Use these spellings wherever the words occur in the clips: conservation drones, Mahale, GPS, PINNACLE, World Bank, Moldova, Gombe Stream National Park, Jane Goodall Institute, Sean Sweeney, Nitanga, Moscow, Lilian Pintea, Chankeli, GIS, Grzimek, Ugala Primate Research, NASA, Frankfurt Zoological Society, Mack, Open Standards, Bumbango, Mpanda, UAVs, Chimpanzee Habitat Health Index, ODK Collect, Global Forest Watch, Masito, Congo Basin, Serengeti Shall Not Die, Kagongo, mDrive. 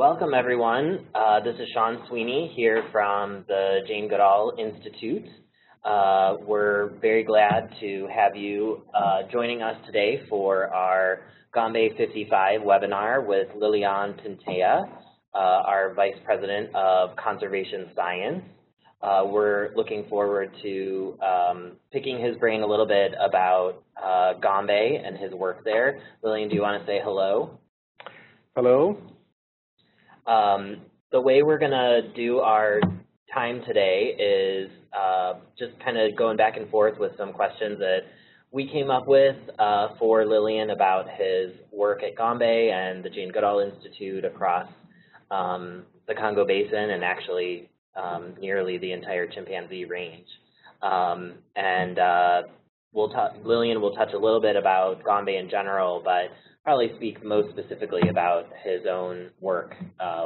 Welcome, everyone. This is Sean Sweeney here from the Jane Goodall Institute. We're very glad to have you joining us today for our Gombe 55 webinar with Lilian Pintea, our Vice President of Conservation Science. We're looking forward to picking his brain a little bit about Gombe and his work there. Lilian, do you want to say hello? Hello. The way we're going to do our time today is just kind of going back and forth with some questions that we came up with for Lilian about his work at Gombe and the Jane Goodall Institute across the Congo Basin and actually nearly the entire chimpanzee range. Lilian will touch a little bit about Gombe in general, but probably speak most specifically about his own work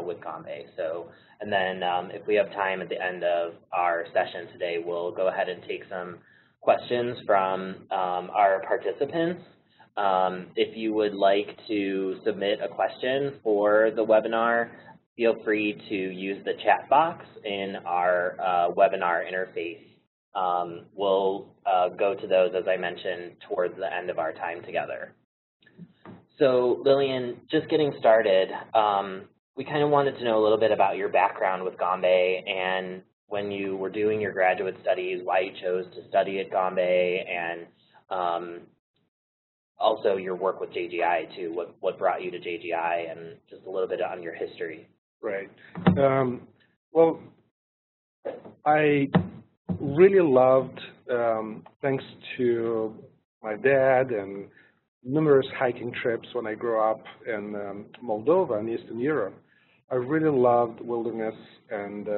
with Gombe. So, and then if we have time at the end of our session today, we'll go ahead and take some questions from our participants. If you would like to submit a question for the webinar, feel free to use the chat box in our webinar interface. We'll go to those, as I mentioned, towards the end of our time together. So Lilian, just getting started, we kind of wanted to know a little bit about your background with Gombe and when you were doing your graduate studies, why you chose to study at Gombe, and also your work with JGI too, what brought you to JGI, and just a little bit on your history. Right. Well, I really loved, thanks to my dad and numerous hiking trips when I grew up in Moldova and Eastern Europe. I really loved wilderness and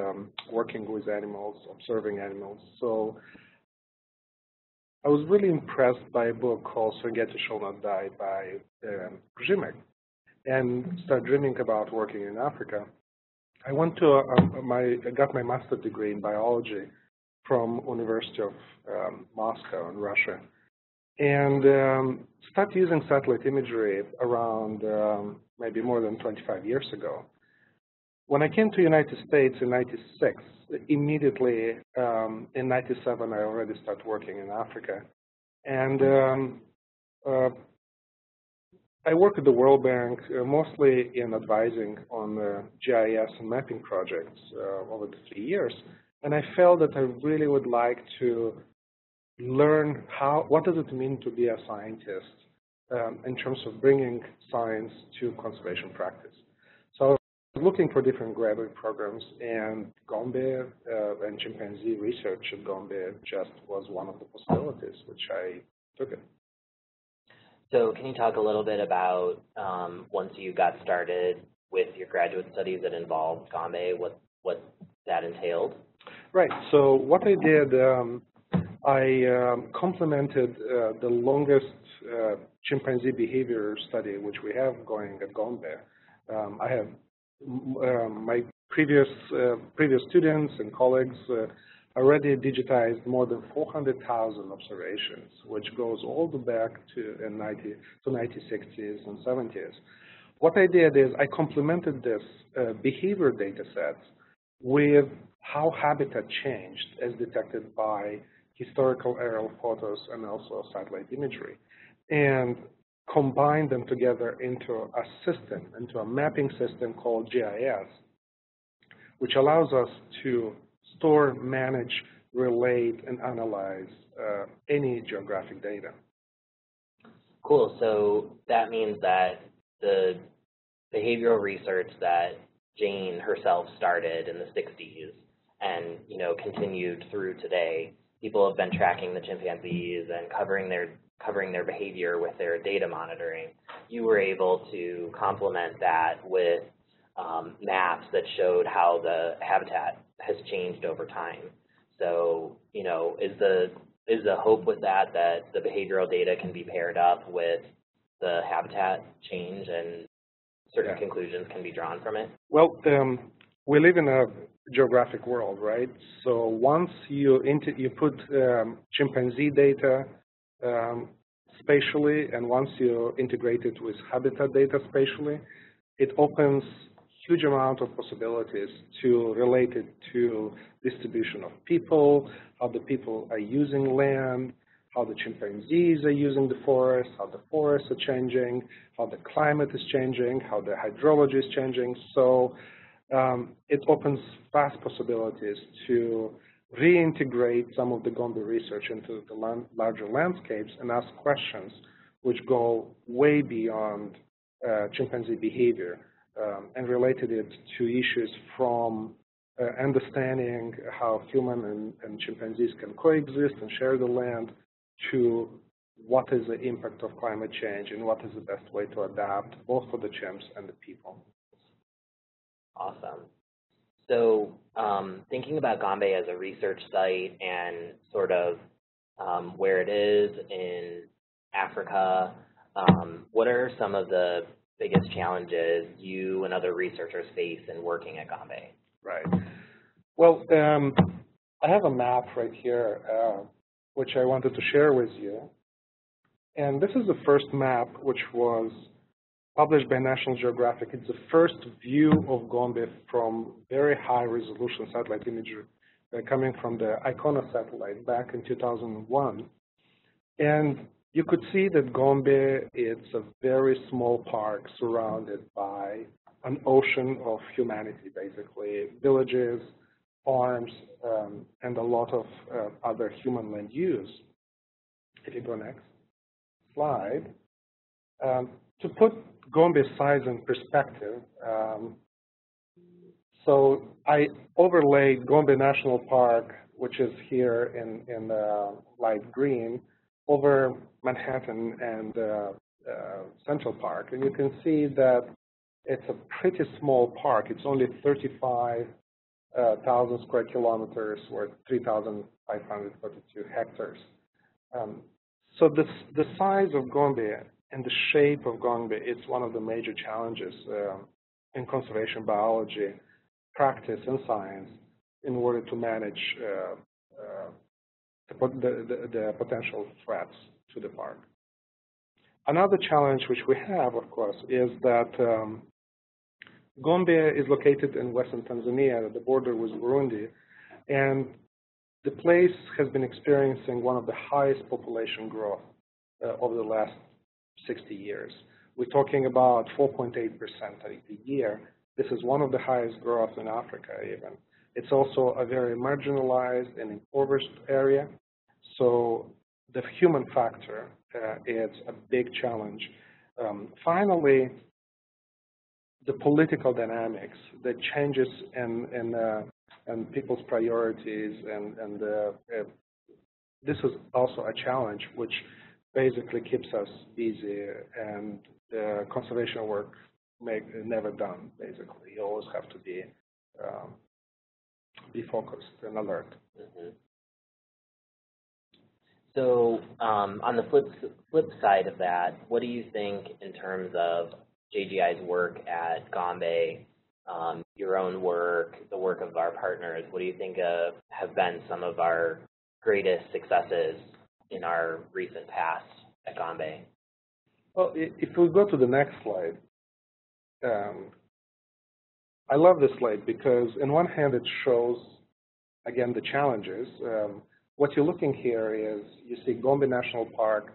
working with animals, observing animals. So I was really impressed by a book called Serengeti Shall Not Die by Grzimek, and started dreaming about working in Africa. I went to I got my master's degree in biology from University of Moscow in Russia, and started using satellite imagery around maybe more than 25 years ago. When I came to the United States in '96, immediately in '97 I already started working in Africa, and I work at the World Bank mostly in advising on GIS and mapping projects over the 3 years, and I felt that I really would like to learn what does it mean to be a scientist in terms of bringing science to conservation practice. So I was looking for different graduate programs, and Gombe and chimpanzee research at Gombe just was one of the possibilities, which I took it. So can you talk a little bit about once you got started with your graduate studies that involved Gombe, what that entailed? Right. So what I did, I complemented the longest chimpanzee behavior study which we have going at Gombe. I have my previous students and colleagues already digitized more than 400,000 observations, which goes all the way back to the 1960s and 70s. What I did is I complemented this behavior data set with how habitat changed as detected by historical aerial photos and also satellite imagery, and combine them together into a system, into a mapping system called GIS, which allows us to store, manage, relate, and analyze any geographic data. Cool. So that means that the behavioral research that Jane herself started in the 60s and, you know, continued through today, people have been tracking the chimpanzees and covering their behavior with their data monitoring. You were able to complement that with maps that showed how the habitat has changed over time. So, you know, is the hope with that that the behavioral data can be paired up with the habitat change and certain conclusions can be drawn from it? Well, we live in a geographic world, right? So once you put chimpanzee data spatially, and once you integrate it with habitat data spatially, it opens huge amount of possibilities to relate it to distribution of people, how the people are using land, how the chimpanzees are using the forest, how the forests are changing, how the climate is changing, how the hydrology is changing. So it opens vast possibilities to reintegrate some of the Gombe research into the larger landscapes and ask questions which go way beyond chimpanzee behavior and related it to issues from understanding how human and chimpanzees can coexist and share the land to what is the impact of climate change and what is the best way to adapt both for the chimps and the people. Awesome. So thinking about Gombe as a research site and sort of where it is in Africa, what are some of the biggest challenges you and other researchers face in working at Gombe? Right. Well, I have a map right here, which I wanted to share with you. And this is the first map, which was published by National Geographic. It's the first view of Gombe from very high resolution satellite imagery coming from the Icona satellite back in 2001. And you could see that Gombe, it's a very small park surrounded by an ocean of humanity, basically, villages, farms, and a lot of other human land use. If you go next slide. To put Gombe's size in perspective, so I overlaid Gombe National Park, which is here in light green, over Manhattan and Central Park. And you can see that it's a pretty small park. It's only 35,000 square kilometers or 3,532 hectares. So the size of Gombe and the shape of Gombe is one of the major challenges in conservation biology practice and science in order to manage the potential threats to the park. Another challenge which we have, of course, is that Gombe is located in western Tanzania, at the border with Burundi, and the place has been experiencing one of the highest population growth over the last 60 years. We're talking about 4.8% a year. This is one of the highest growth in Africa even. It's also a very marginalized and impoverished area. So the human factor is a big challenge. Finally, the political dynamics, the changes in people's priorities, and this is also a challenge which basically keeps us busy, and the conservation work is never done, basically. You always have to be focused and alert. Mm-hmm. So on the flip side of that, what do you think in terms of JGI's work at Gombe, your own work, the work of our partners? What do you think have been some of our greatest successes in our recent past at Gombe? Well, if we go to the next slide, I love this slide because on one hand it shows, again, the challenges. What you're looking here is you see Gombe National Park,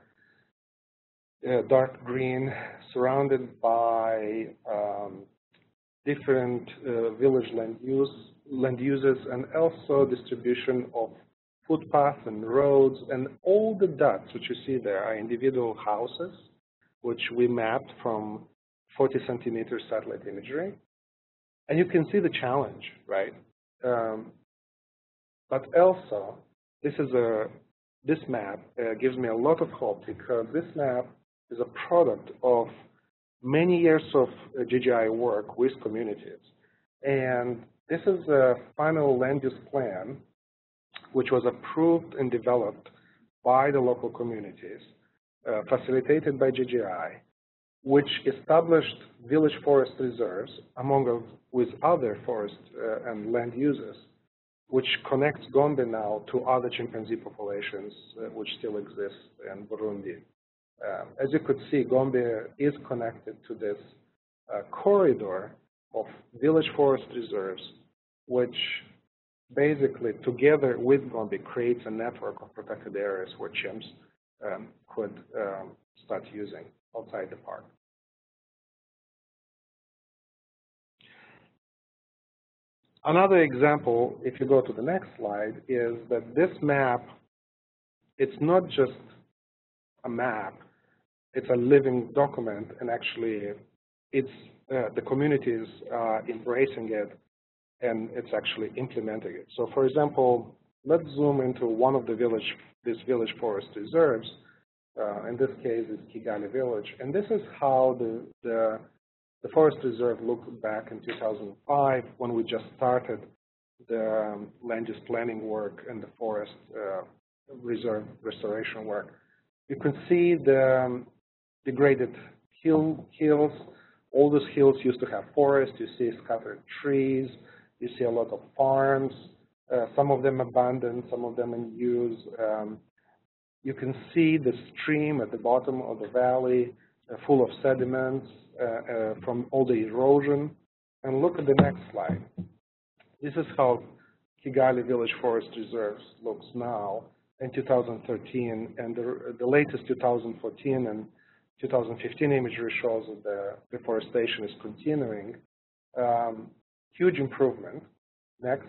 dark green, surrounded by different village land uses, and also distribution of footpaths and roads, and all the dots which you see there are individual houses, which we mapped from 40-centimeter satellite imagery. And you can see the challenge, right? But also, this map gives me a lot of hope, because this map is a product of many years of GGI work with communities. And this is a final land use plan which was approved and developed by the local communities, facilitated by GGI, which established village forest reserves with other forest and land uses, which connects Gombe now to other chimpanzee populations which still exist in Burundi. As you could see, Gombe is connected to this corridor of village forest reserves, which basically together with Gombe creates a network of protected areas where chimps could start using outside the park. Another example, if you go to the next slide, is that this map, it's not just a map, it's a living document, and actually it's the community is embracing it and it's actually implementing it. So for example, let's zoom into one of the village forest reserves. In this case, it's Kigali Village. And this is how the forest reserve looked back in 2005 when we just started the land use planning work and the forest reserve restoration work. You can see the degraded hills. All these hills used to have forests. You see scattered trees. You see a lot of farms. Some of them abandoned, some of them in use. You can see the stream at the bottom of the valley full of sediments from all the erosion. And look at the next slide. This is how Kigali Village Forest Reserves looks now in 2013, and the latest 2014 and 2015 imagery shows that the deforestation is continuing. Huge improvement. Next.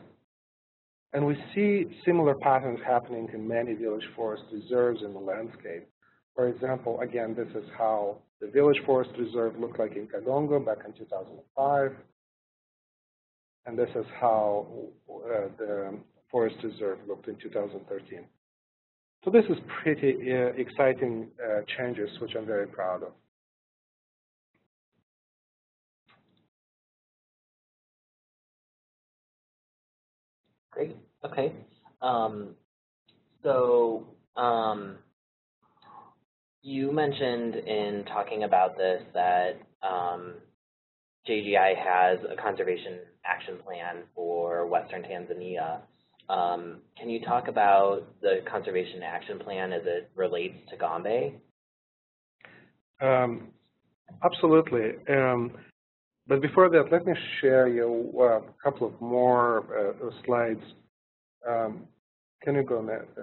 And we see similar patterns happening in many village forest reserves in the landscape. For example, again, this is how the village forest reserve looked like in Kagongo back in 2005. And this is how the forest reserve looked in 2013. So this is pretty exciting changes, which I'm very proud of. Great. Okay. So you mentioned in talking about this that JGI has a conservation action plan for Western Tanzania. Can you talk about the conservation action plan as it relates to Gombe? Absolutely. But before that, let me share you a couple of more slides. Can you go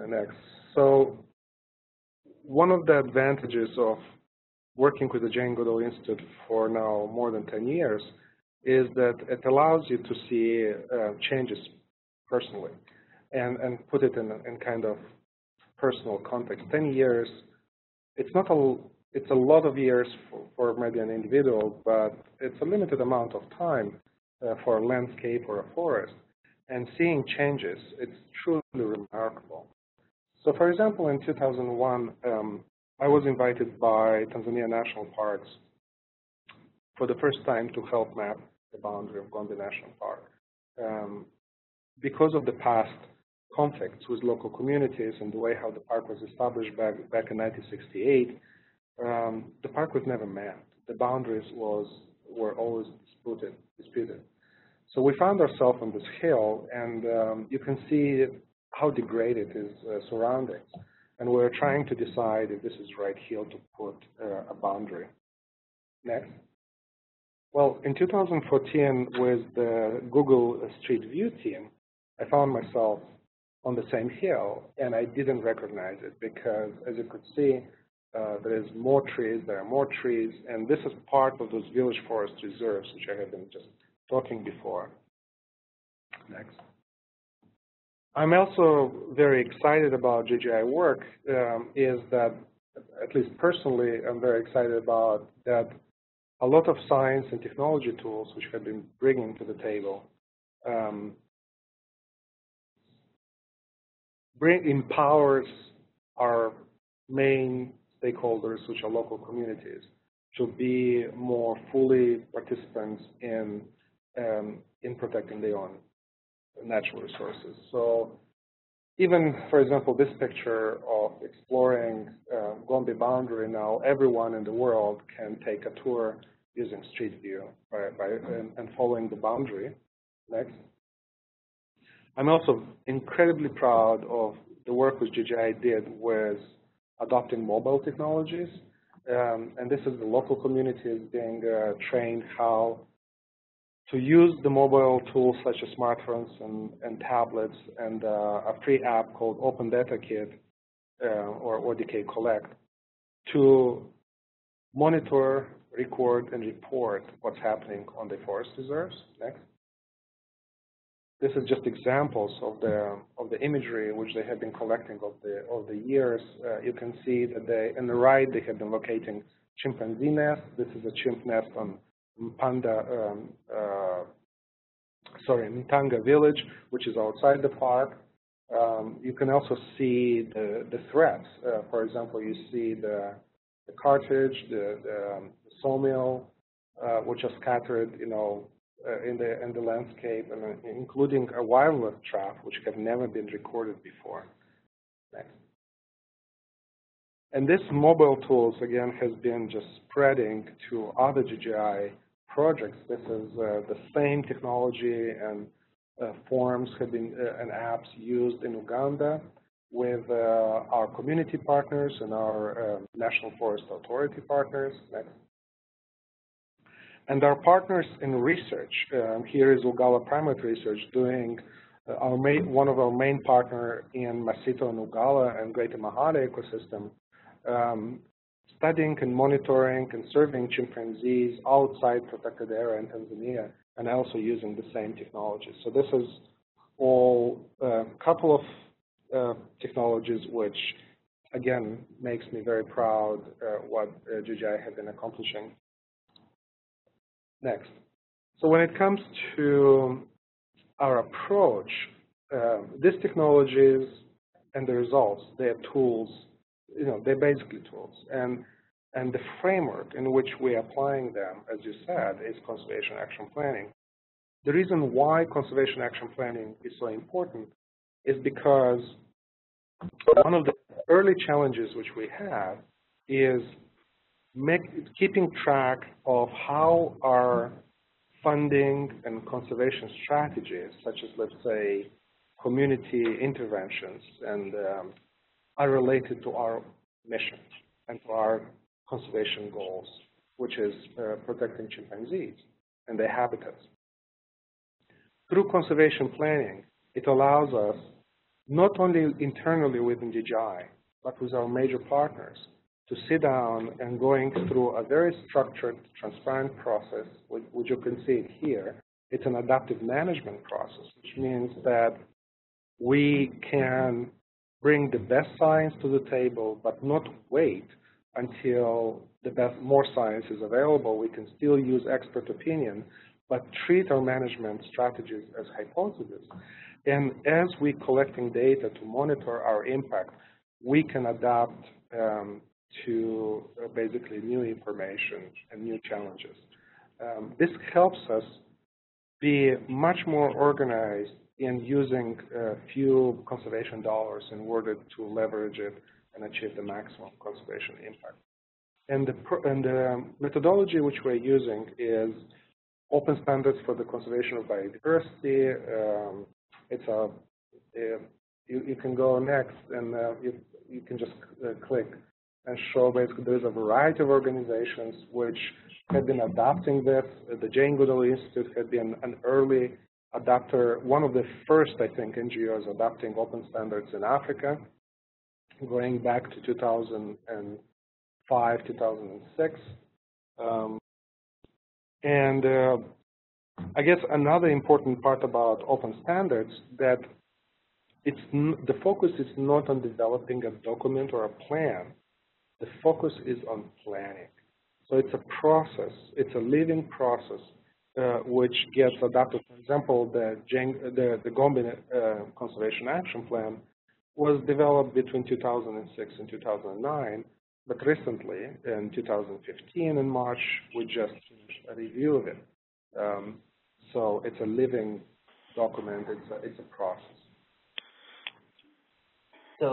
next? So one of the advantages of working with the Jane Goodall Institute for now more than 10 years is that it allows you to see changes personally and put it in kind of personal context. 10 years, it's not a it's a lot of years for maybe an individual, but it's a limited amount of time for a landscape or a forest. And seeing changes, it's truly remarkable. So for example, in 2001, I was invited by Tanzania National Parks for the first time to help map the boundary of Gombe National Park. Because of the past conflicts with local communities and the way how the park was established back in 1968, the park was never mapped. The boundaries were always disputed. So we found ourselves on this hill, and you can see how degraded is surroundings. And we're trying to decide if this is right hill to put a boundary. Next. Well, in 2014, with the Google Street View team, I found myself on the same hill, and I didn't recognize it because, as you could see, there are more trees, and this is part of those village forest reserves, which I have been just talking before. Next. I'm also very excited about JGI work, is that, at least personally, I'm very excited about that a lot of science and technology tools which have been bringing to the table empowers our main stakeholders, which are local communities, to be more fully participants in protecting their own natural resources. So even, for example, this picture of exploring Gombe boundary, now everyone in the world can take a tour using Street View and following the boundary. Next. I'm also incredibly proud of the work which JGI did with adopting mobile technologies, and this is the local communities being trained how to use the mobile tools such as smartphones and tablets and a free app called Open Data Kit or ODK Collect to monitor, record, and report what's happening on the forest reserves. Next. This is just examples of the imagery which they have been collecting of the years. You can see that they, on the right, they have been locating chimpanzee nests. This is a chimp nest on Mpanda, Nitanga village, which is outside the park. You can also see the threats. For example, you see the cartridge, the sawmill, which are scattered, you know, in the landscape, and including a wildlife trap which have never been recorded before. Next. And this mobile tools again has been just spreading to other GGI projects. This is the same technology and forms have been and apps used in Uganda with our community partners and our National Forest Authority partners. Next. And our partners in research, here is Ugala Primate Research doing one of our main partner in Masito and Ugala and Greater Mahale ecosystem, studying and monitoring and serving chimpanzees outside protected area in Tanzania, and also using the same technology. So this is all a couple of technologies which, again, makes me very proud what GGI have been accomplishing. Next. So when it comes to our approach, these technologies and the results, they are tools, you know, they're basically tools. And the framework in which we're applying them, as you said, is conservation action planning. The reason why conservation action planning is so important is because one of the early challenges which we have is keeping track of how our funding and conservation strategies, such as, let's say, community interventions, and are related to our mission and to our conservation goals, which is protecting chimpanzees and their habitats. Through conservation planning, it allows us, not only internally within DJI, but with our major partners, to sit down and going through a very structured, transparent process, which you can see it here. It's an adaptive management process, which means that we can bring the best science to the table, but not wait until more science is available. We can still use expert opinion, but treat our management strategies as hypotheses. And as we're collecting data to monitor our impact, we can adapt to basically new information and new challenges. This helps us be much more organized in using few conservation dollars in order to leverage it and achieve the maximum conservation impact. And the methodology which we're using is Open Standards for the Conservation of Biodiversity. You can go next, and you can just click and show basically there's a variety of organizations which have been adopting this. The Jane Goodall Institute had been an early adopter, one of the first, I think, NGOs adopting open standards in Africa, going back to 2005, 2006. I guess another important part about open standards that the focus is not on developing a document or a plan. The focus is on planning. So it's a process, it's a living process which gets adapted. For example, the Gombe Conservation Action Plan was developed between 2006 and 2009, but recently in 2015 in March, we just finished a review of it. So it's a living document, it's a process. So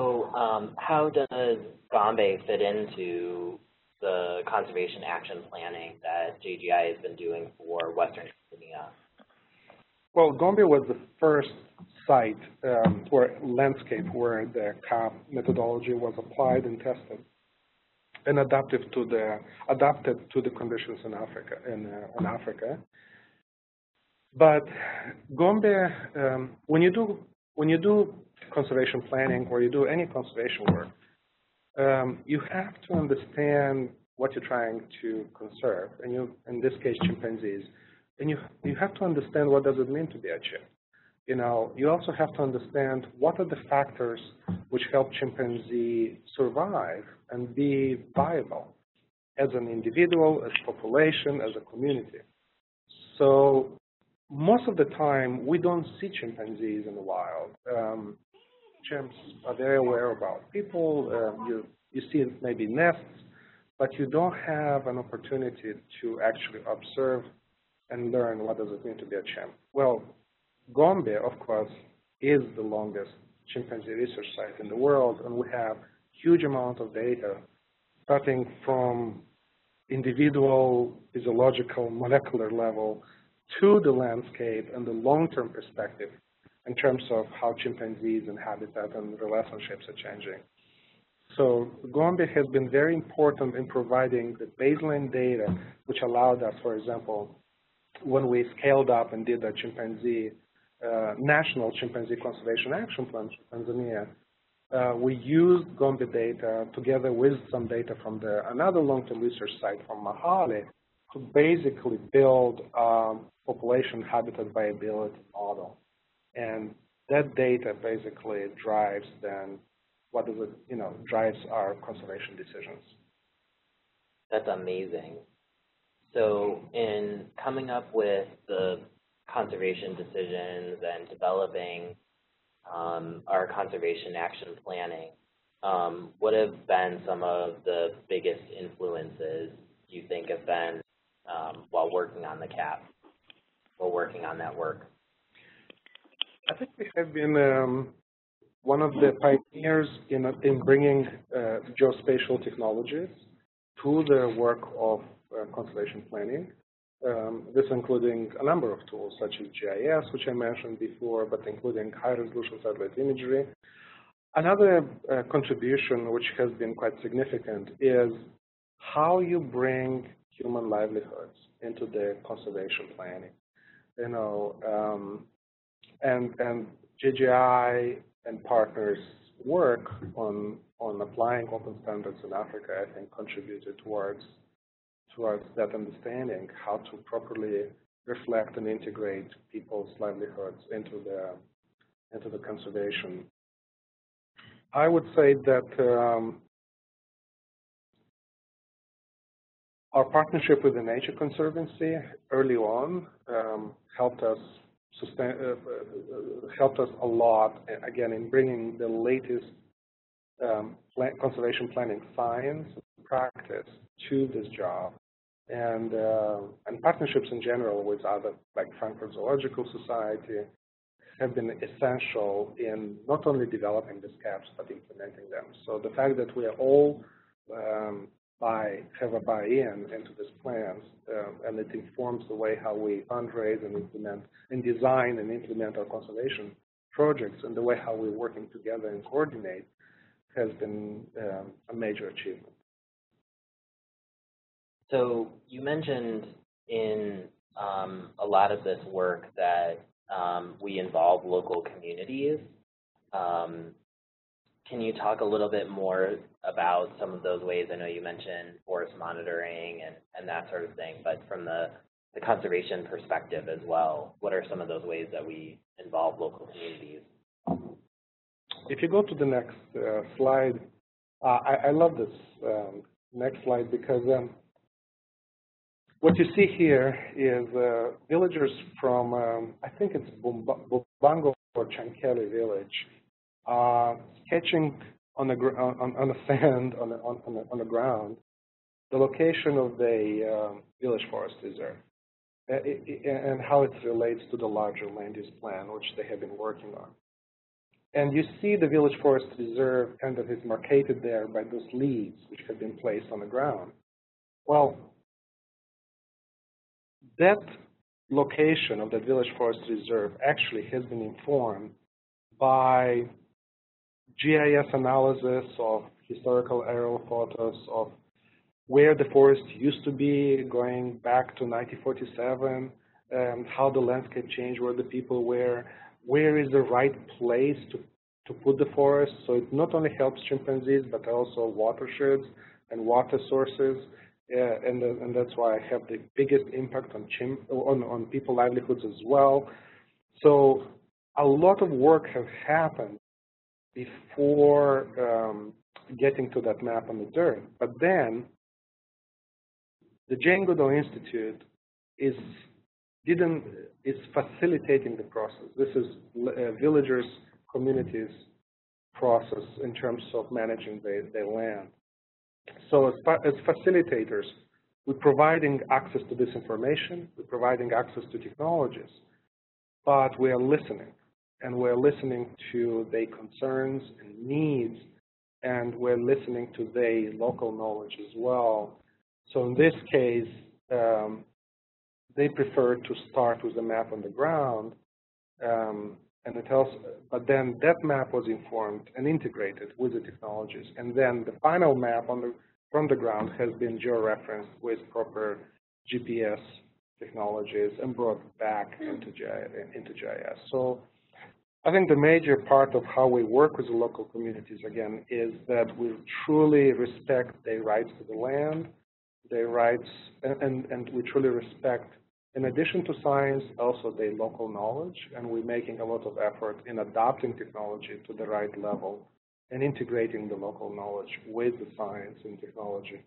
how does Gombe fit into the conservation action planning that JGI has been doing for Western Tanzania? Well, Gombe was the first site or landscape where the CAP methodology was applied and tested and adapted to the conditions in Africa. But Gombe, when you do conservation planning or you do any conservation work, you have to understand what you're trying to conserve, and you, in this case, chimpanzees, and you have to understand what does it mean to be a chimp. You know, you also have to understand what are the factors which help chimpanzee survive and be viable as an individual, as a population, as a community. So most of the time, we don't see chimpanzees in the wild. Chimps are very aware about people. You see maybe nests, but you don't have an opportunity to actually observe and learn what does it mean to be a chimp. Well, Gombe, of course, is the longest chimpanzee research site in the world, and we have huge amount of data, starting from individual, physiological, molecular level to the landscape and the long-term perspective in terms of how chimpanzees and habitat and relationships are changing. So Gombe has been very important in providing the baseline data, which allowed us, for example, when we scaled up and did a chimpanzee, national chimpanzee conservation action plan for Tanzania, we used Gombe data together with some data from another long-term research site from Mahale to basically build a population habitat viability model. And that data basically drives then what does it, you know, drives our conservation decisions. That's amazing. So in coming up with the conservation decisions and developing our conservation action planning, what have been some of the biggest influences you think have been while working on the CAP, while working on that work? I think we have been one of the pioneers in bringing geospatial technologies to the work of conservation planning. This including a number of tools such as GIS, which I mentioned before, but including high-resolution satellite imagery. Another contribution which has been quite significant is how you bring human livelihoods into the conservation planning. You know, and GGI and partners work on applying open standards in Africa, I think, contributed towards that understanding, how to properly reflect and integrate people's livelihoods into the conservation. I would say that our partnership with the Nature Conservancy early on helped us a lot, again, in bringing the latest conservation planning science and practice to this job. And partnerships in general with other, like Frankfurt Zoological Society, have been essential in not only developing these CAPs but implementing them. So the fact that we are all have a buy-in into these plans, and it informs the way how we fundraise and implement and design and implement our conservation projects, and the way how we're working together and coordinate has been a major achievement. So you mentioned in a lot of this work that we involve local communities. Can you talk a little bit more about some of those ways? I know you mentioned forest monitoring and that sort of thing, but from the conservation perspective as well, what are some of those ways that we involve local communities? If you go to the next slide, I love this next slide because what you see here is villagers from, I think it's Bumbango or Chankeli village, sketching on the ground the location of the village forest reserve and how it relates to the larger land use plan which they have been working on. And you see the village forest reserve kind of is marketed there by those leaves which have been placed on the ground. Well, that location of the village forest reserve actually has been informed by GIS analysis of historical aerial photos of where the forest used to be going back to 1947, how the landscape changed, where the people were, where is the right place to put the forest. So it not only helps chimpanzees, but also watersheds and water sources, and that's why I have the biggest impact on people livelihoods as well. So a lot of work has happened before getting to that map on the dirt. But then the Jane Goodall Institute is facilitating the process. This is villagers, communities process in terms of managing their land. So as facilitators, we're providing access to this information, we're providing access to technologies, but we are listening. And we're listening to their concerns and needs, and we're listening to their local knowledge as well. So in this case, they prefer to start with a map on the ground, and it helps, but then that map was informed and integrated with the technologies. And then the final map from the ground has been georeferenced with proper GPS technologies and brought back into GIS. So I think the major part of how we work with the local communities, again, is that we truly respect their rights to the land, their rights, and we truly respect, in addition to science, also their local knowledge, and we're making a lot of effort in adopting technology to the right level and integrating the local knowledge with the science and technology.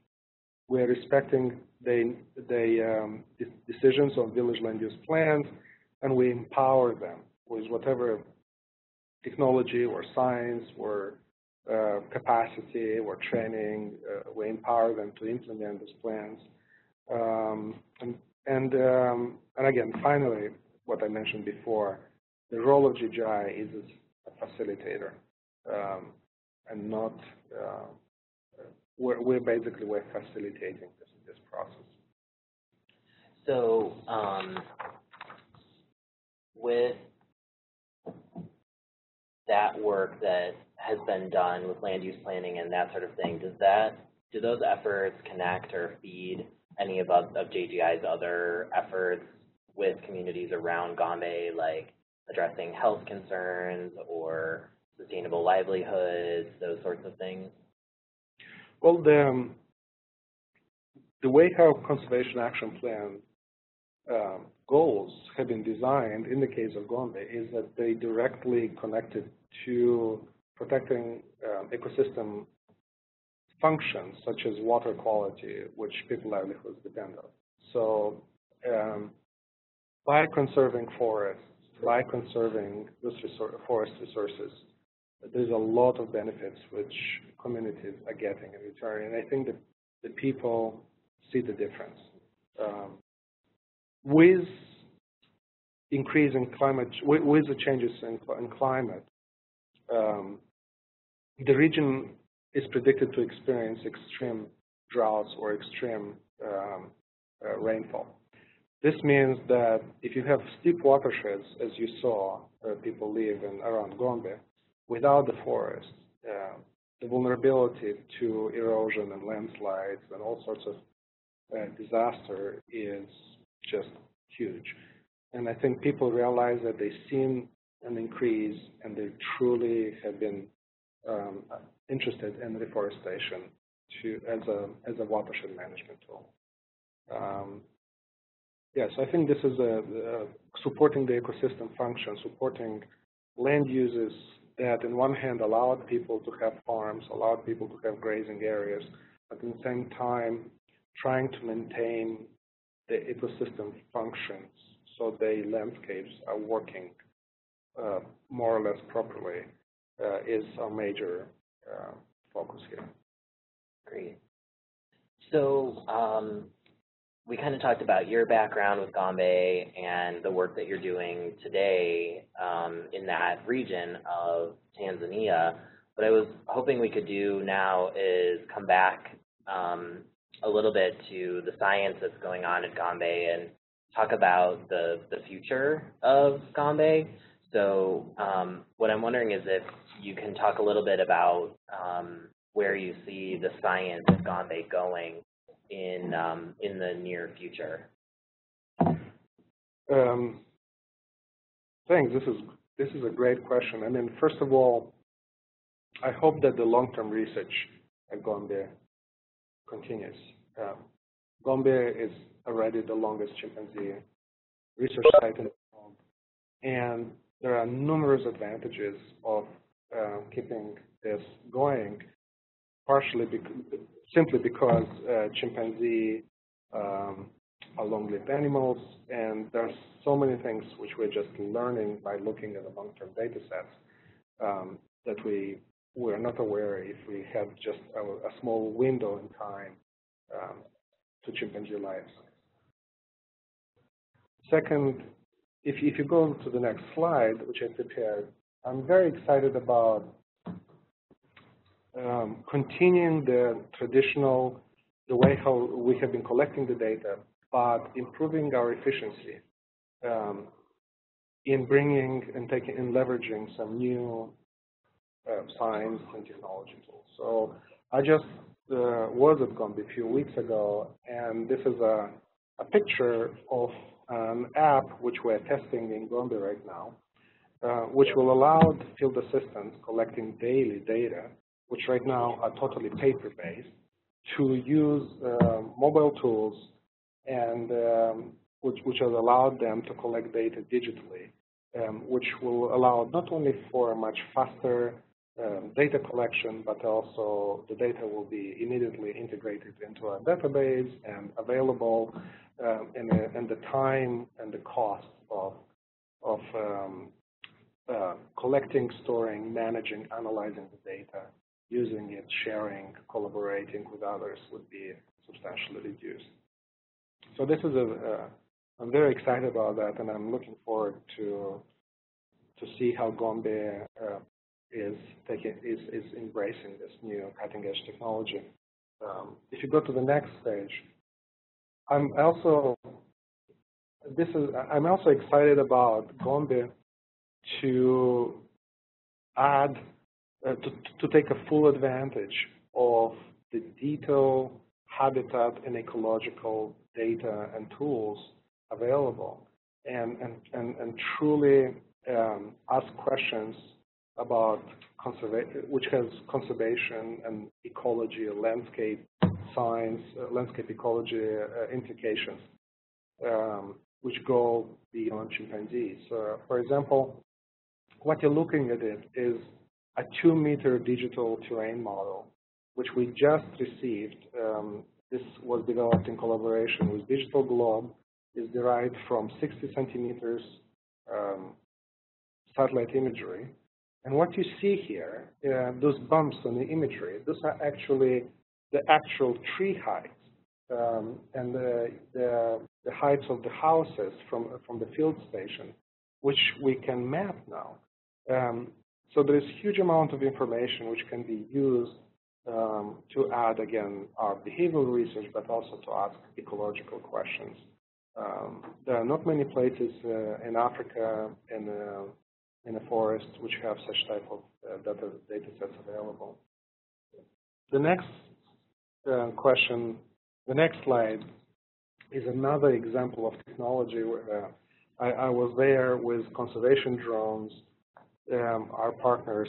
We're respecting the decisions on village land use plans, and we empower them with whatever technology or science or capacity or training, we empower them to implement these plans. And again, finally, what I mentioned before, the role of GGI is as a facilitator, and not we're facilitating this process. So with that work that has been done with land use planning and that sort of thing, do those efforts connect or feed any of JGI's other efforts with communities around Gombe, like addressing health concerns or sustainable livelihoods, those sorts of things? Well, the way how conservation action plan goals have been designed in the case of Gombe is that they directly connected to protecting ecosystem functions such as water quality, which people's livelihoods depend on. So by conserving forests, by conserving this forest resources, there's a lot of benefits which communities are getting in return. And I think that the people see the difference. With increasing climate, with the changes in climate, the region is predicted to experience extreme droughts or extreme rainfall. This means that if you have steep watersheds, as you saw, people live in around Gombe, without the forest, the vulnerability to erosion and landslides and all sorts of disaster is just huge. And I think people realize that they've seen an increase, and they truly have been interested in reforestation as a watershed management tool. Yeah, so I think this is supporting the ecosystem function, supporting land uses that, on one hand, allowed people to have farms, allowed people to have grazing areas, but at the same time, trying to maintain the ecosystem functions so the landscapes are working more or less properly is our major focus here. Great. So we kind of talked about your background with Gombe and the work that you're doing today in that region of Tanzania. What I was hoping we could do now is come back a little bit to the science that's going on at Gombe and talk about the future of Gombe. So what I'm wondering is if you can talk a little bit about where you see the science of Gombe going in the near future. things. This is a great question. I mean, first of all, I hope that the long-term research at Gombe continues. Gombe is already the longest chimpanzee research site in the world, and there are numerous advantages of keeping this going, partially simply because chimpanzee are long-lived animals, and there's so many things which we're just learning by looking at the long-term data sets that we're not aware if we have just a small window in time to chimpanzee lives. Second, if you go to the next slide, which I prepared, I'm very excited about continuing the traditional, the way how we have been collecting the data, but improving our efficiency in bringing and taking and leveraging some new science and technology tools. So I just was at Gombe a few weeks ago, and this is a picture of an app which we're testing in Gombe right now, which will allow field assistants collecting daily data, which right now are totally paper-based, to use mobile tools, and which has allowed them to collect data digitally, which will allow not only for much faster data collection, but also the data will be immediately integrated into our database and available, and the time and the cost of collecting, storing, managing, analyzing the data, using it, sharing, collaborating with others would be substantially reduced. So this is I'm very excited about that, and I'm looking forward to see how Gombe is embracing this new cutting-edge technology. If you go to the next page, I'm also excited about Gombe to add. To take a full advantage of the detailed habitat and ecological data and tools available, and truly ask questions about conservation and ecology, landscape science, landscape ecology implications, which go beyond chimpanzees. For example, what you're looking at it is a 2-meter digital terrain model, which we just received. This was developed in collaboration with Digital Globe, is derived from 60 centimeters satellite imagery. And what you see here, those bumps on the imagery, those are actually the actual tree heights and the heights of the houses from the field station, which we can map now. So there is a huge amount of information which can be used to add, again, our behavioral research, but also to ask ecological questions. There are not many places in Africa in the forest which have such type of data sets available. The next question, the next slide, is another example of technology. I was there with conservation drones, our partners,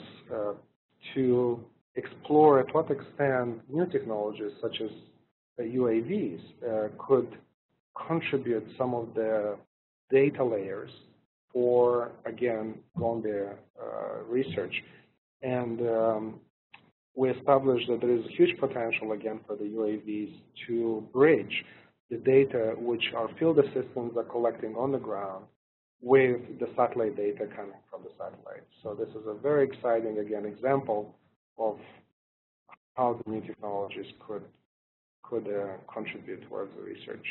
to explore at what extent new technologies such as UAVs could contribute some of the data layers for, again, Gombe research. And we established that there is a huge potential, again, for the UAVs to bridge the data which our field assistants are collecting on the ground with the satellite data coming from the satellite. So this is a very exciting, again, example of how the new technologies could contribute towards the research.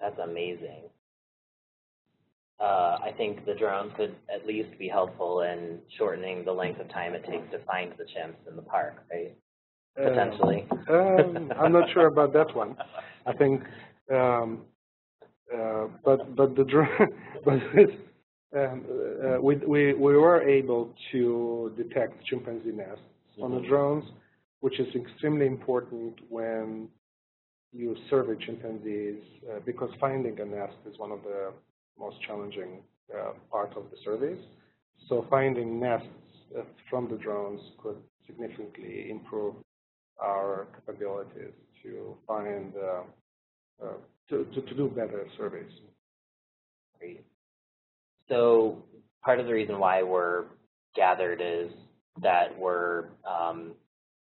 That's amazing. I think the drones could at least be helpful in shortening the length of time it takes to find the chimps in the park, right? Potentially. I'm not sure about that one. I think we were able to detect chimpanzee nests on the drones, which is extremely important when you survey chimpanzees because finding a nest is one of the most challenging parts of the surveys. So finding nests from the drones could significantly improve our capabilities to find, to do better surveys. Great. So part of the reason why we're gathered is that we're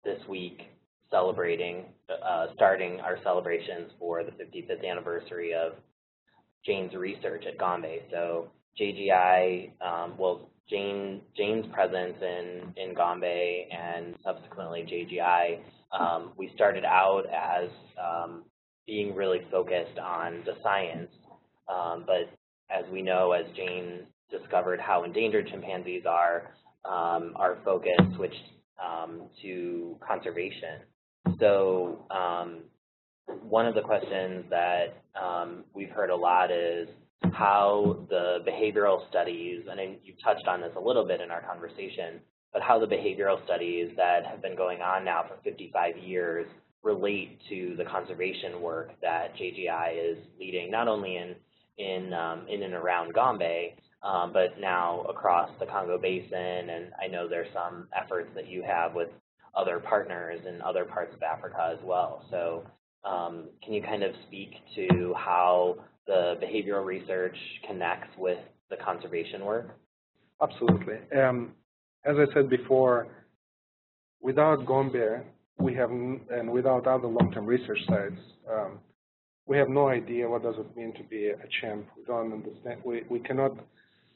this week celebrating, starting our celebrations for the 55th anniversary of Jane's research at Gombe. So JGI, well, Jane's presence in Gombe and subsequently JGI, we started out as being really focused on the science, but as we know, as Jane discovered how endangered chimpanzees are, our focus switched to conservation. So one of the questions that we've heard a lot is how the behavioral studies, and you've touched on this a little bit in our conversation, but how the behavioral studies that have been going on now for 55 years relate to the conservation work that JGI is leading, not only in and around Gombe, but now across the Congo Basin, and I know there's some efforts that you have with other partners in other parts of Africa as well. So can you kind of speak to how the behavioral research connects with the conservation work? Absolutely. As I said before, without Gombe, we have, and without other long-term research sites, we have no idea what does it mean to be a chimp. We don't understand. We cannot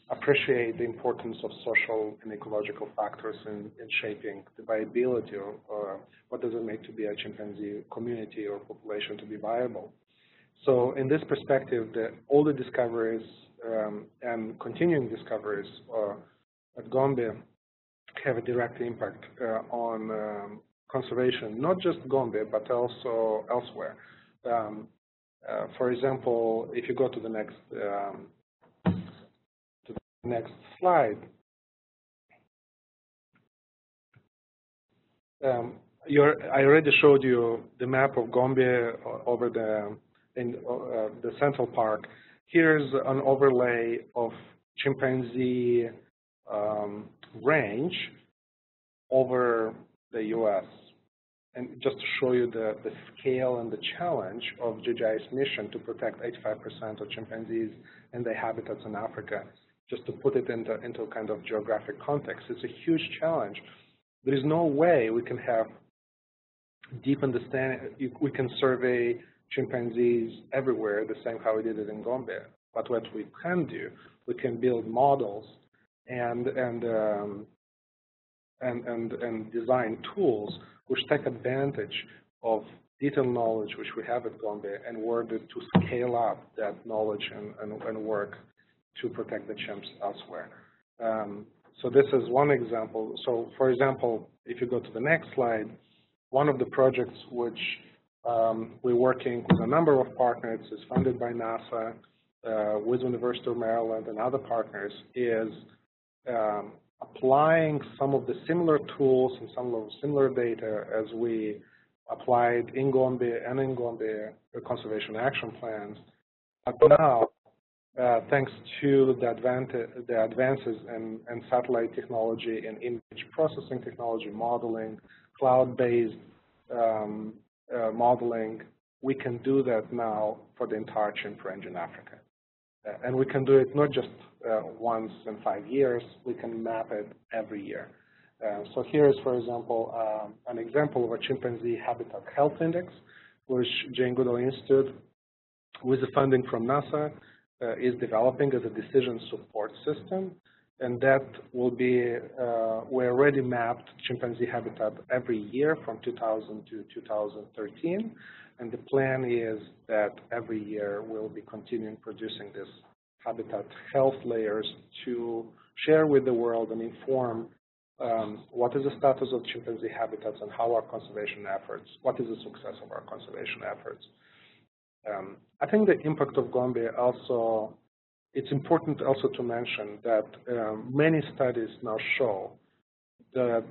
appreciate the importance of social and ecological factors in shaping the viability or what does it make to be a chimpanzee community or population to be viable. So in this perspective, all the discoveries and continuing discoveries at Gombe have a direct impact on conservation, not just Gombe, but also elsewhere. For example, if you go to the next slide, I already showed you the map of Gombe over the Central Park. Here's an overlay of chimpanzee range over the U.S. and just to show you the scale and the challenge of JGI's mission to protect 85% of chimpanzees and their habitats in Africa. Just to put it into kind of geographic context, it's a huge challenge. There is no way we can have deep understanding. We can survey chimpanzees everywhere the same how we did it in Gombe. But what we can do, we can build models and design tools which take advantage of detailed knowledge which we have at Gombe and work it to scale up that knowledge and work to protect the chimps elsewhere. So this is one example. So for example, if you go to the next slide, one of the projects which we're working with a number of partners is funded by NASA, with University of Maryland and other partners is applying some of the similar tools and some of the similar data as we applied in Gombe and in Gombe conservation action plans. But now, thanks to the advances in satellite technology and image processing technology, modeling, cloud-based modeling, we can do that now for the entire chimp range in Africa. And we can do it not just once in 5 years, we can map it every year. So here is, for example, an example of a chimpanzee habitat health index, which Jane Goodall Institute, with the funding from NASA, is developing as a decision support system. And that will be, we already mapped chimpanzee habitat every year from 2000 to 2013. And the plan is that every year we'll be continuing producing this habitat health layers to share with the world and inform what is the status of chimpanzee habitats and how our conservation efforts, what is the success of our conservation efforts. I think the impact of Gombe also, it's important also to mention that many studies now show that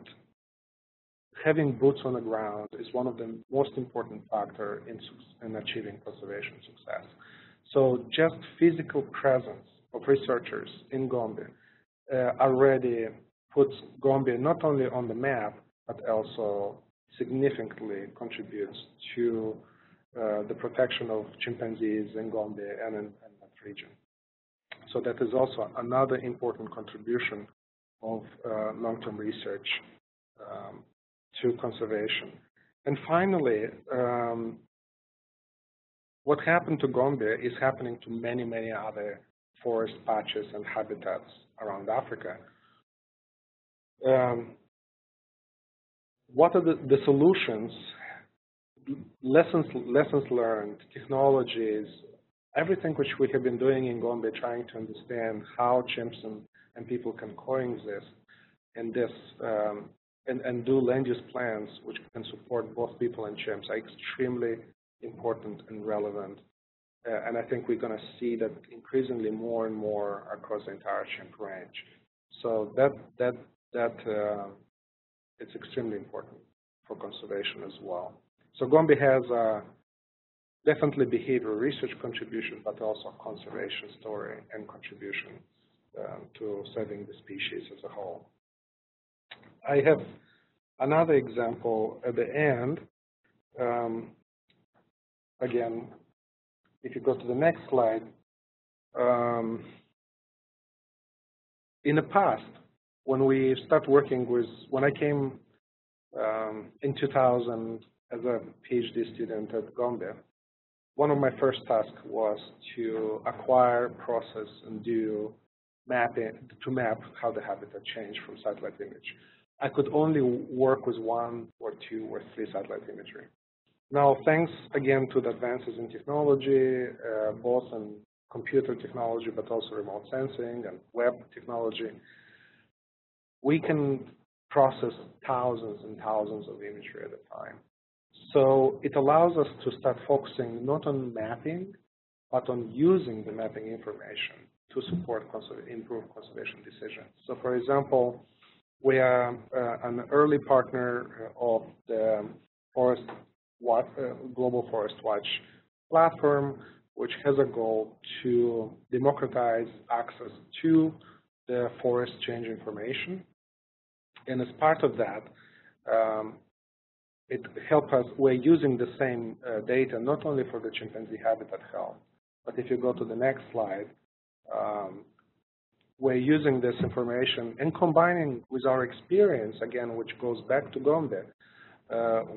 having boots on the ground is one of the most important factors in achieving conservation success. So just physical presence of researchers in Gombe already puts Gombe not only on the map, but also significantly contributes to the protection of chimpanzees in Gombe and in that region. So that is also another important contribution of long-term research to conservation. And finally, what happened to Gombe is happening to many, many other forest patches and habitats around Africa. What are the solutions, lessons learned, technologies, everything which we have been doing in Gombe, trying to understand how chimps and people can coexist in this and do land use plans which can support both people and chimps are extremely important and relevant. And I think we're going to see that increasingly more and more across the entire chimp range. So that it's extremely important for conservation as well. So Gombe has definitely behavioral research contribution, but also conservation story and contribution to saving the species as a whole. I have another example at the end. Again, if you go to the next slide, in the past, when we started working with, when I came in 2000 as a PhD student at Gombe, one of my first tasks was to acquire, process, and do mapping, to map how the habitat changed from satellite image. I could only work with one or two or three satellite imagery. Now, thanks again to the advances in technology, both in computer technology, but also remote sensing and web technology, we can process thousands and thousands of imagery at a time. So it allows us to start focusing not on mapping, but on using the mapping information to support, improve conservation decisions. So for example, we are an early partner of the Global Forest Watch platform, which has a goal to democratize access to the forest change information. And as part of that, it helps us, we're using the same data not only for the chimpanzee habitat health, but if you go to the next slide, we're using this information and combining with our experience, again, which goes back to Gombe,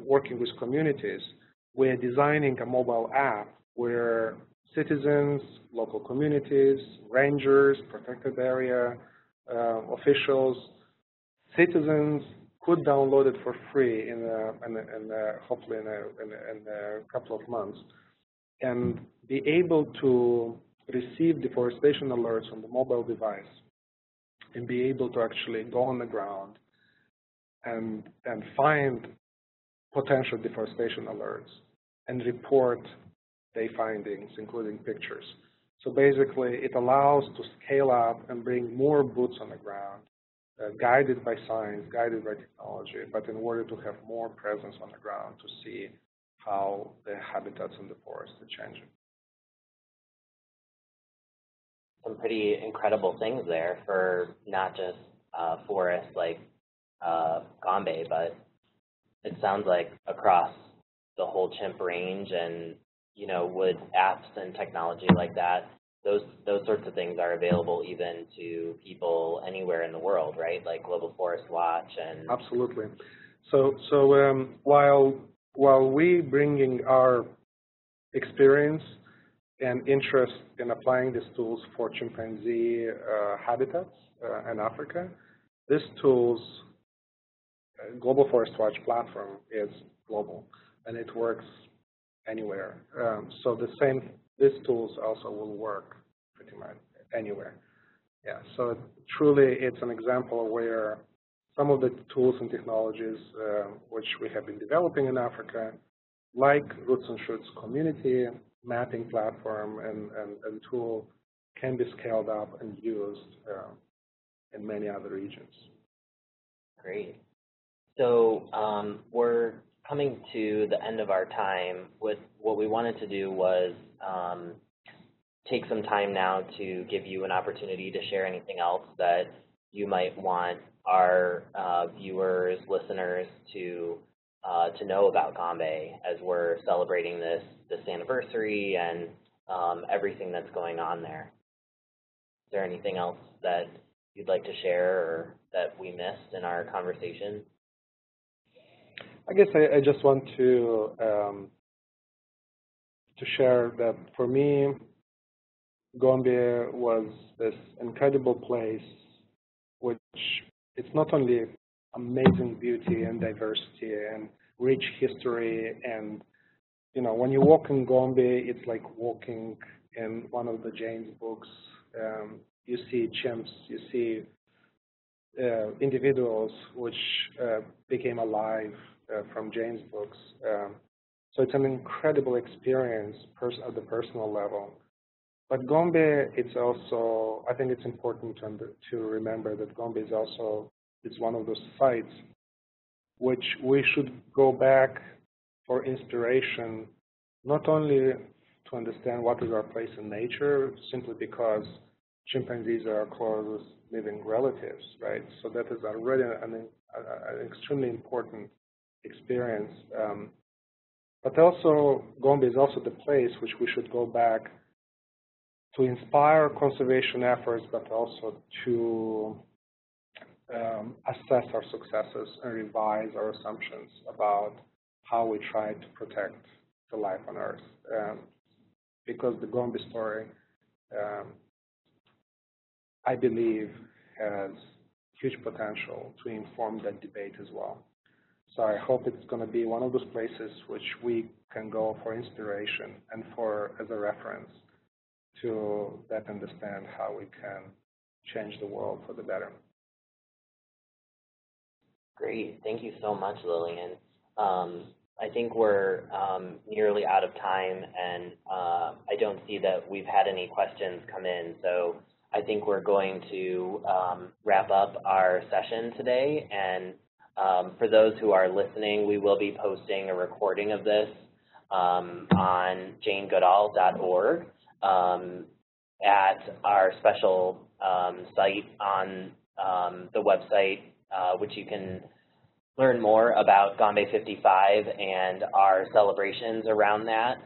working with communities, we're designing a mobile app where citizens, local communities, rangers, protected area officials, citizens could download it for free hopefully in a couple of months and be able to receive deforestation alerts on the mobile device and be able to actually go on the ground and find potential deforestation alerts and report their findings, including pictures. So basically, it allows to scale up and bring more boots on the ground, guided by science, guided by technology, but in order to have more presence on the ground to see how the habitats in the forest are changing. Some pretty incredible things there for not just forests like Gombe, but it sounds like across the whole chimp range. And you know, with apps and technology like that, those sorts of things are available even to people anywhere in the world, right? Like Global Forest Watch and absolutely. So while we bringing our experience and interest in applying these tools for chimpanzee habitats in Africa, these tools, Global Forest Watch platform is global and it works anywhere. So these tools also will work pretty much anywhere. Yeah, so truly it's an example where some of the tools and technologies which we have been developing in Africa, like Roots and Shoots community mapping platform and tool, can be scaled up and used in many other regions. Great. So we're coming to the end of our time. What we wanted to do was take some time now to give you an opportunity to share anything else that you might want our viewers, listeners to know about Gombe as we're celebrating this anniversary and everything that's going on there. Is there anything else that you'd like to share or that we missed in our conversation? I guess I just want to share that for me, Gombe was this incredible place, which it's not only amazing beauty and diversity and rich history, and you know, when you walk in Gombe, it's like walking in one of the Jane's books. You see chimps, you see individuals which became alive from Jane's books. So it's an incredible experience at the personal level. But Gombe, it's also, I think it's important to remember that Gombe is also, it's one of those sites which we should go back for inspiration, not only to understand what is our place in nature, simply because chimpanzees are our closest living relatives, right? So that is already an extremely important experience. But also, Gombe is also the place which we should go back to inspire conservation efforts, but also to assess our successes and revise our assumptions about how we try to protect the life on Earth. Because the Gombe story, I believe, has huge potential to inform that debate as well. So I hope it's going to be one of those places which we can go for inspiration and for as a reference to that understand how we can change the world for the better. Great. Thank you so much, Lilian. I think we're nearly out of time, and I don't see that we've had any questions come in. So I think we're going to wrap up our session today. And for those who are listening, we will be posting a recording of this on janegoodall.org at our special site on the website, which you can learn more about Gombe 55 and our celebrations around that.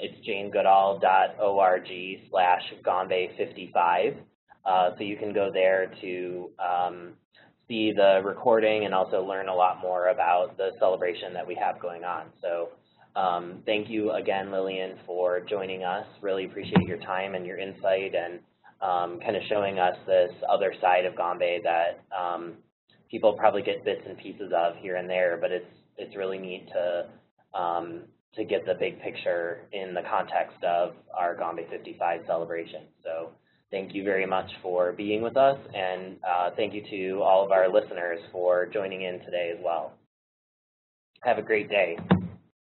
It's janegoodall.org/Gombe55. So you can go there to see the recording and also learn a lot more about the celebration that we have going on. So thank you again, Lilian, for joining us. Really appreciate your time and your insight and kind of showing us this other side of Gombe that people probably get bits and pieces of here and there, but it's really neat to get the big picture in the context of our Gombe 55 celebration. So thank you very much for being with us, and thank you to all of our listeners for joining in today as well. Have a great day.